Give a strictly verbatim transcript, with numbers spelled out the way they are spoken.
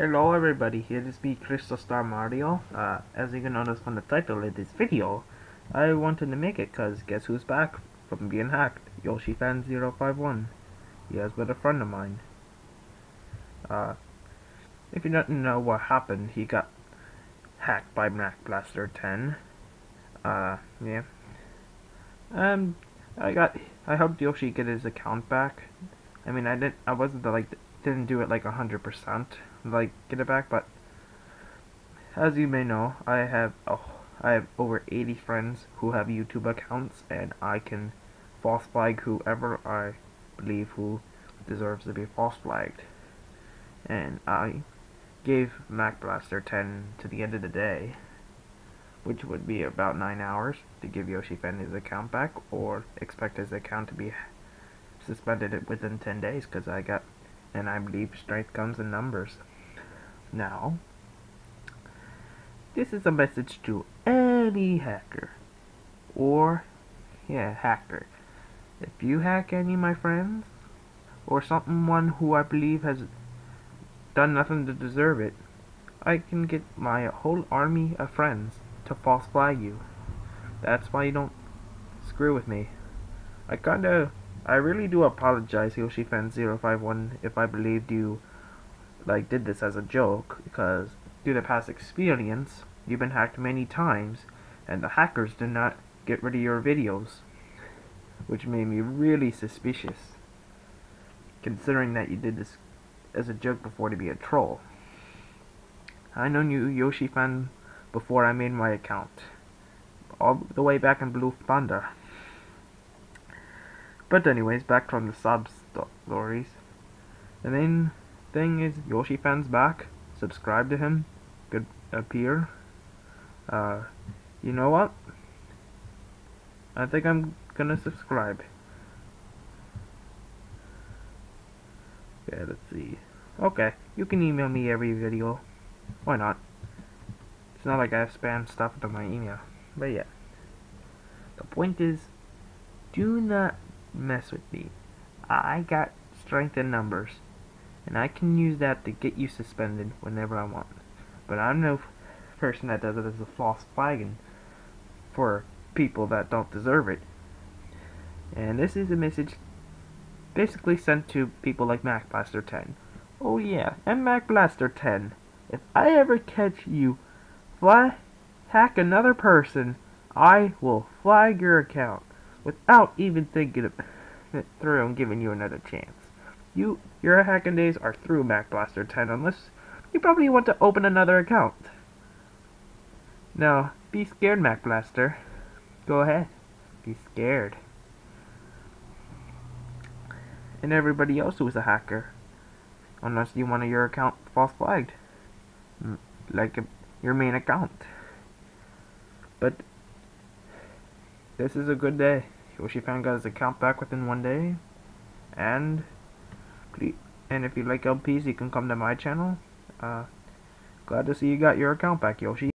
Hello everybody, here is me, Crystal Star Mario. Uh, as you can notice from the title of this video, I wanted to make it cause guess who's back from being hacked? YoshiFan zero five one. He has been a friend of mine. Uh, if you don't know what happened, he got hacked by MacBlaster ten. Uh, yeah. Um, I got, I helped Yoshi get his account back. I mean, I didn't, I wasn't the, like, didn't do it like a hundred percent. Like get it back, but as you may know, I have oh, I have over eighty friends who have YouTube accounts, and I can false flag whoever I believe who deserves to be false flagged. And I gave MacBlaster ten to the end of the day, which would be about nine hours, to give YoshiFan his account back, or expect his account to be suspended within ten days, because I got, and I believe strength comes in numbers. Now, this is a message to any hacker, or, yeah, hacker. If you hack any of my friends, or someone who I believe has done nothing to deserve it, I can get my whole army of friends to false flag you. That's why you don't screw with me. I kinda, I really do apologize, YoshiFan zero five one, if I believed you, like, did this as a joke, because through the past experience, you've been hacked many times, and the hackers did not get rid of your videos, which made me really suspicious, considering that you did this as a joke before to be a troll. I known you, YoshiFan, before I made my account, all the way back in Blue Thunder. But anyways, back from the sub stories. The main thing is YoshiFan's back. Subscribe to him. Good appear. Uh, you know what? I think I'm gonna subscribe. Yeah, let's see. Okay, you can email me every video. Why not? It's not like I have spam stuff into my email. But yeah, the point is, do not mess with me. I got strength in numbers, and I can use that to get you suspended whenever I want. But I'm no person that does it as a false flagging for people that don't deserve it. And this is a message basically sent to people like MacBlaster ten. Oh yeah, and MacBlaster ten. If I ever catch you fly hack another person, I will flag your account without even thinking it through and giving you another chance. You, your hacking days are through, MacBlaster ten, unless you probably want to open another account. Now, be scared, MacBlaster. Go ahead. Be scared. And everybody else who is a hacker, unless you want your account false flagged, like your main account. But this is a good day. YoshiFan got his account back within one day. And please, and if you like L Ps, you can come to my channel. Uh, glad to see you got your account back, Yoshi.